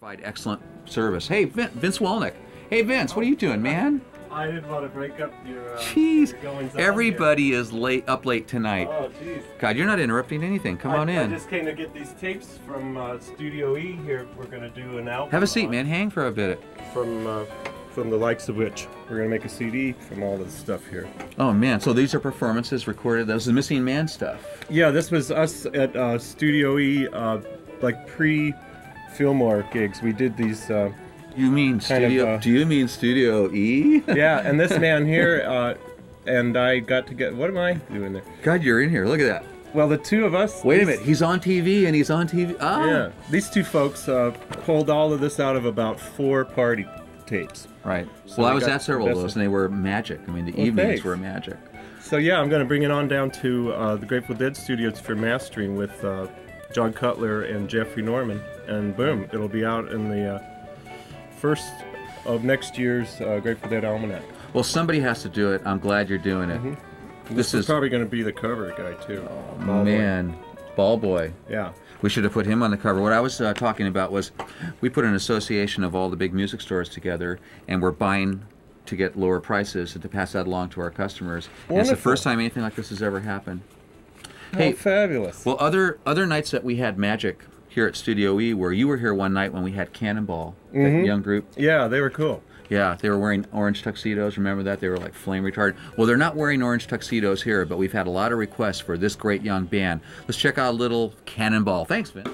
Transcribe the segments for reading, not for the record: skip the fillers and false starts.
Provide excellent service. Hey, Vince Welnick. Hey, Vince, what are you doing, man? I didn't want to break up your. Jeez, everybody is up late tonight. Oh, jeez. God, you're not interrupting anything. Come on in. I just came to get these tapes from Studio E here. We're going to do an album. Have a seat, man. Hang for a bit. From the likes of which we're going to make a CD from all this stuff here. Oh, man. So these are performances recorded. That was the Missing Man stuff. Yeah, this was us at Studio E, like pre-Fillmore gigs. We did these... You mean Studio? Do you mean Studio E? Yeah, and this man here, and I got to get. What am I doing there? God, you're in here. Look at that. Well, the two of us. Wait a minute. He's on TV, and he's on TV. Oh. Yeah. These two folks pulled all of this out of about 4 party tapes. Right. So well, I was at several of those, and they were magic. I mean, the evenings were magic. So yeah, I'm going to bring it on down to the Grateful Dead Studios for mastering with John Cutler and Jeffrey Norman, and boom, it'll be out in the. First of next year's Grateful Dead Almanac. Well, somebody has to do it. I'm glad you're doing it. Mm-hmm. This is probably going to be the cover guy, too. Oh, man. Ball Boy. Yeah. We should have put him on the cover. What I was talking about was we put an association of all the big music stores together, and we're buying to get lower prices and to pass that along to our customers. Wonderful. And it's the first time anything like this has ever happened. Oh, hey, fabulous. Well, other nights that we had magic... here at Studio E, where you were here one night when we had Cannonball, that young group. Yeah, they were cool. Yeah, they were wearing orange tuxedos. Remember that? They were like flame retardant. Well, they're not wearing orange tuxedos here, but we've had a lot of requests for this great young band. Let's check out a little Cannonball. Thanks, Vince.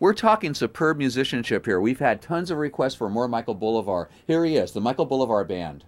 We're talking superb musicianship here. We've had tons of requests for more Michael Bolivar. Here he is, the Michael Bolivar Band.